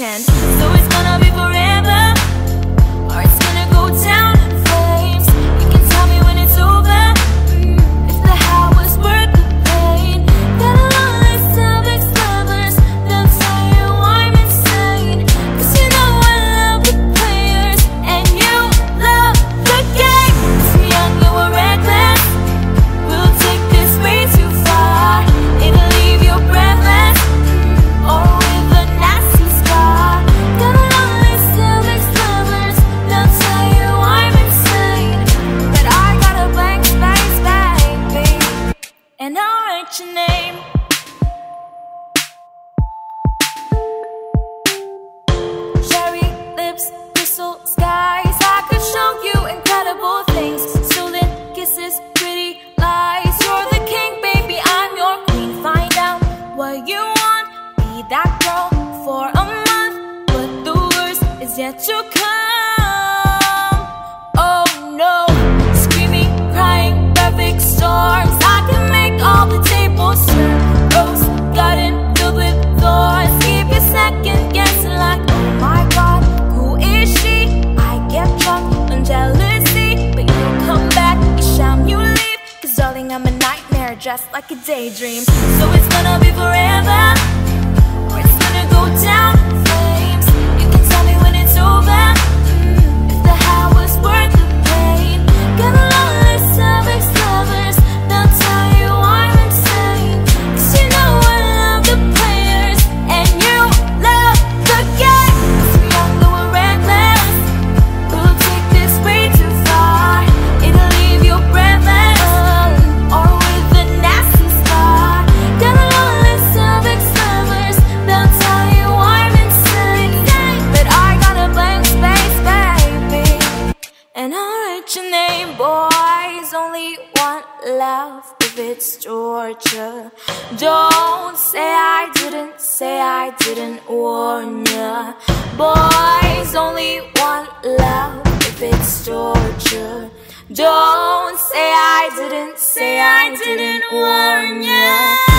can. So it's gonna be forever, or it's gonna go down in flames. You can tell me when it's over, if the hell was worth the pain. Got a long list of ex-lovers, they'll tell you I'm insane, cause you know I love the players, and you love the game. Cause we're young and we're reckless, we'll take this way too far. It'll leave you breathless, or your name. Cherry lips, crystal skies, I could show you incredible things. Stolen kisses, pretty lies. You're the king, baby, I'm your queen. Find out what you want, be that girl for a month, but the worst is yet to come. Oh no. Screaming, crying, perfect storms, I can make all the tables turn. Rose garden filled with thorns, keep you second guessing like, oh my god, who is she? I get drunk on jealousy, but you come back each time you leave, cause darling I'm a nightmare dressed like a daydream. So it's gonna be forever, or it's gonna go down in flames. You can tell me when it's over, if the hell was worth the pain. Got a long list of ex-lovers, they'll tell you I'm insane, cause you know I love the players, and you love the game. Cause we're young and we're reckless, we'll take this way too far. It'll leave you breathless, or with a nasty scar. Got a long list of ex-lovers, they'll tell you I'm insane, but I got a blank space, baby, and I'll write your name, boys. Only one love if it's torture. Don't say I didn't, warn ya. Boys, only one love if it's torture. Don't say I didn't, warn ya.